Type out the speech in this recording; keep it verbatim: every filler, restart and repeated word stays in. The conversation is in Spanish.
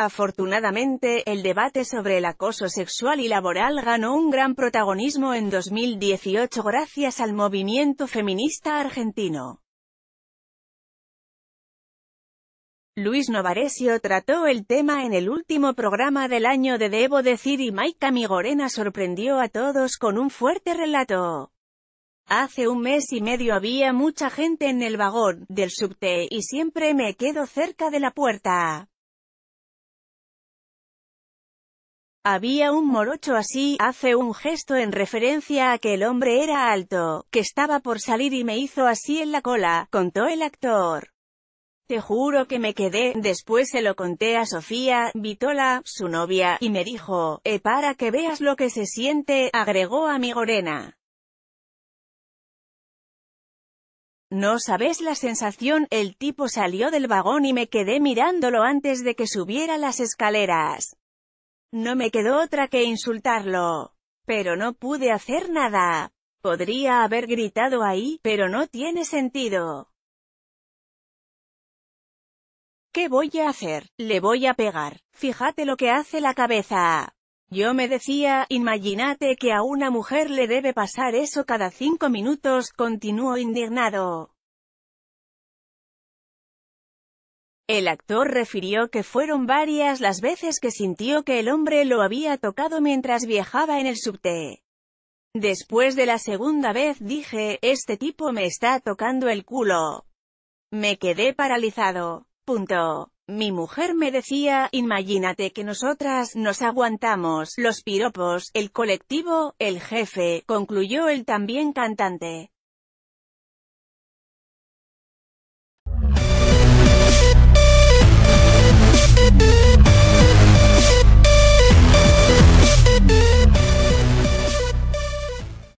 Afortunadamente, el debate sobre el acoso sexual y laboral ganó un gran protagonismo en dos mil dieciocho gracias al movimiento feminista argentino. Luis Novaresio trató el tema en el último programa del año de Debo Decir y Mike Amigorena sorprendió a todos con un fuerte relato. Hace un mes y medio había mucha gente en el vagón del subte y siempre me quedo cerca de la puerta. Había un morocho así, hace un gesto en referencia a que el hombre era alto, que estaba por salir y me hizo así en la cola, contó el actor. Te juro que me quedé, después se lo conté a Sofía Vitola, su novia, y me dijo, eh, para que veas lo que se siente, agregó Amigorena. No sabes la sensación, el tipo salió del vagón y me quedé mirándolo antes de que subiera las escaleras. No me quedó otra que insultarlo. Pero no pude hacer nada. Podría haber gritado ahí, pero no tiene sentido. ¿Qué voy a hacer? Le voy a pegar. Fíjate lo que hace la cabeza. Yo me decía, imagínate que a una mujer le debe pasar eso cada cinco minutos, continuó indignado. El actor refirió que fueron varias las veces que sintió que el hombre lo había tocado mientras viajaba en el subte. Después de la segunda vez dije, este tipo me está tocando el culo. Me quedé paralizado. Punto. Mi mujer me decía, imagínate que nosotras nos aguantamos los piropos, el colectivo, el jefe, concluyó el también cantante.